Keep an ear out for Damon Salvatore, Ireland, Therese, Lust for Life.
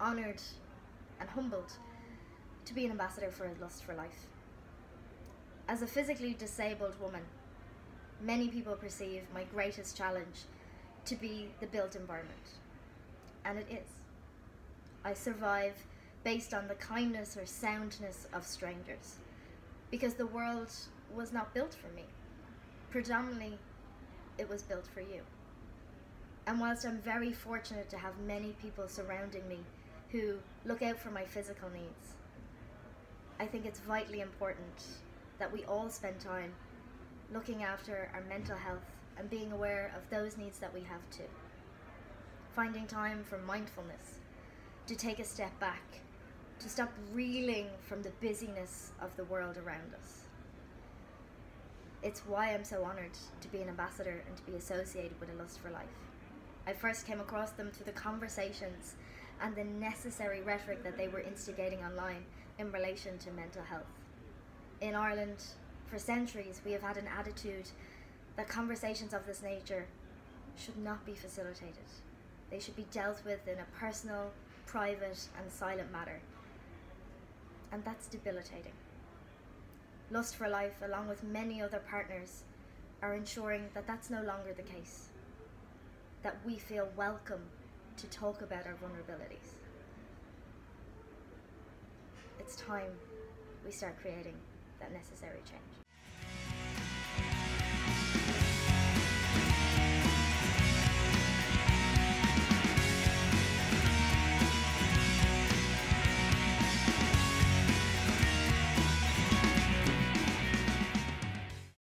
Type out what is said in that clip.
honoured and humbled to be an ambassador for Lust for Life. As a physically disabled woman, many people perceive my greatest challenge to be the built environment, and it is. I survive based on the kindness or soundness of strangers, because the world was not built for me. Predominantly, it was built for you. And whilst I'm very fortunate to have many people surrounding me who look out for my physical needs, I think it's vitally important that we all spend time looking after our mental health and being aware of those needs that we have too. Finding time for mindfulness, to take a step back, to stop reeling from the busyness of the world around us. It's why I'm so honoured to be an ambassador and to be associated with a Lust for Life. I first came across them through the conversations and the necessary rhetoric that they were instigating online in relation to mental health. In Ireland, for centuries, we have had an attitude that conversations of this nature should not be facilitated. They should be dealt with in a personal, private and silent matter, and that's debilitating. Lust for Life, along with many other partners, are ensuring that that's no longer the case, that we feel welcome to talk about our vulnerabilities. It's time we start creating that necessary change.